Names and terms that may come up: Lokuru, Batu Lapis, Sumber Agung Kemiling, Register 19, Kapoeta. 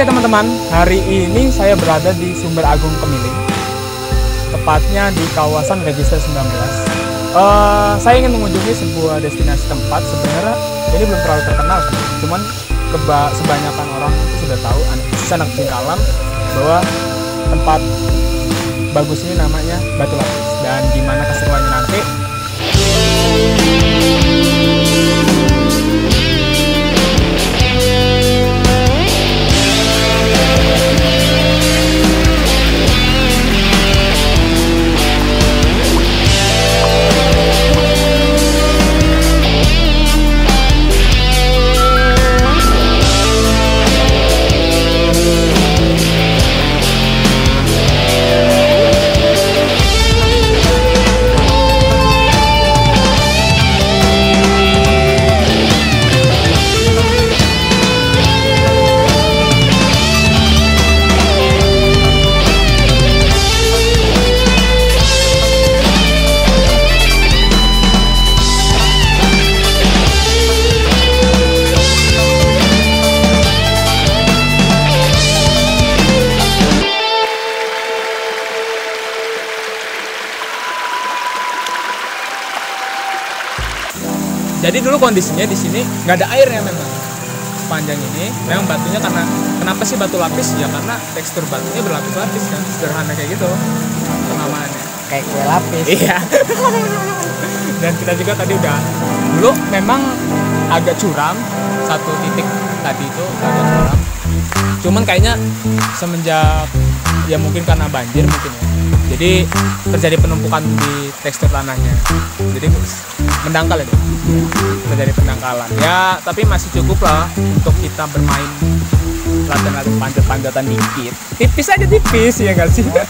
Oke teman-teman, hari ini saya berada di Sumber Agung Kemiling, tepatnya di kawasan Register 19. Saya ingin mengunjungi sebuah destinasi tempat. Sebenarnya ini belum terlalu terkenal, cuman sebanyakan orang itu sudah tahu, khususnya anak pecinta alam, bahwa tempat bagus ini namanya Batu Lapis, dan gimana keseruannya nanti. Jadi dulu kondisinya di sini nggak ada airnya memang sepanjang ini. Memang batunya, karena kenapa sih batu lapis? Ya karena tekstur batunya berlapis-lapis kan, sederhana kayak gitu penamaannya. Kayak kue lapis. Iya. Dan kita juga tadi dulu memang agak curam satu titik tadi itu agak curam. Cuman kayaknya semenjak ya mungkin karena banjir mungkin ya. Jadi terjadi penumpukan di tekstur tanahnya, jadi mendangkal itu terjadi pendangkalan. Ya tapi masih cukup lah untuk kita bermain latihan panjat-panjatan dikit, tipis aja tipis ya nggak sih?